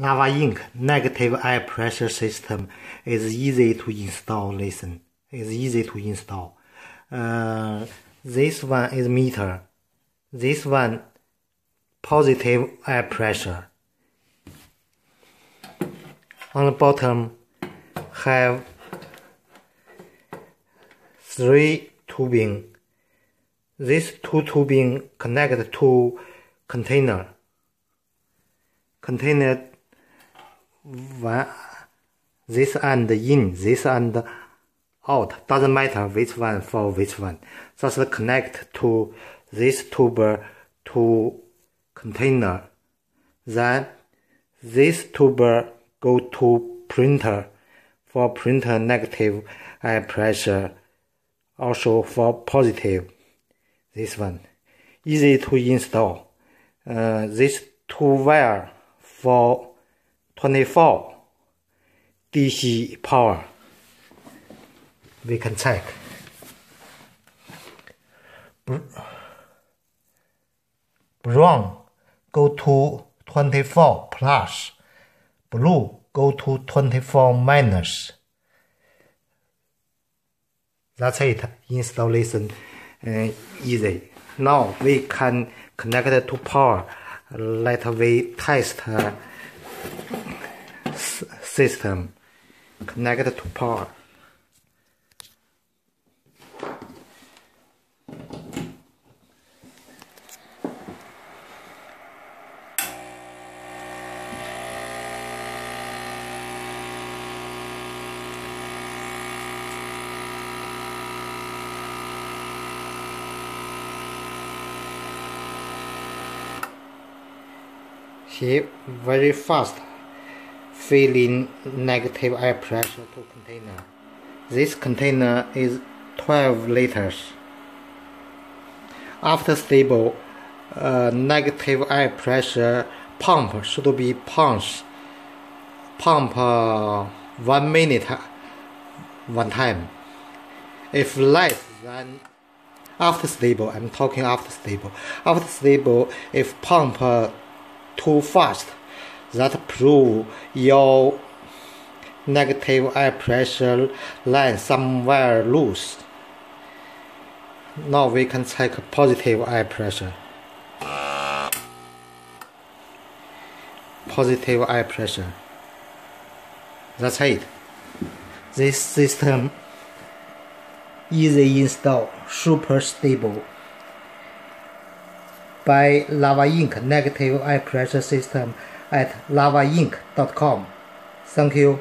Lava Ink negative air pressure system is easy to install. Listen, it's easy to install. This one is meter. This one positive air pressure. On the bottom have 3 tubing. These 2 tubing connect to container. Container one, this and in, this and out. Doesn't matter which one for which one. Just connect to this tube to container. Then this tube go to printer. For printer negative air pressure. Also for positive. This one. Easy to install. This 2 wire for 24 DC power. We can check. Brown go to 24 plus. Blue go to 24 minus. That's it. Installation easy. Now we can connect it to power. Let we test system. Connect to power. See, very fast, filling negative air pressure to container. This container is 12 liters. After stable, negative air pressure pump should be pump 1 minute, one time. If less than after stable, I'm talking after stable. After stable, if pump too fast, that prove your negative air pressure line somewhere loose. Now we can check positive air pressure. Positive air pressure. That's it. This system easy install, super stable. By Lava Ink negative air pressure system at lavaink.com. Thank you.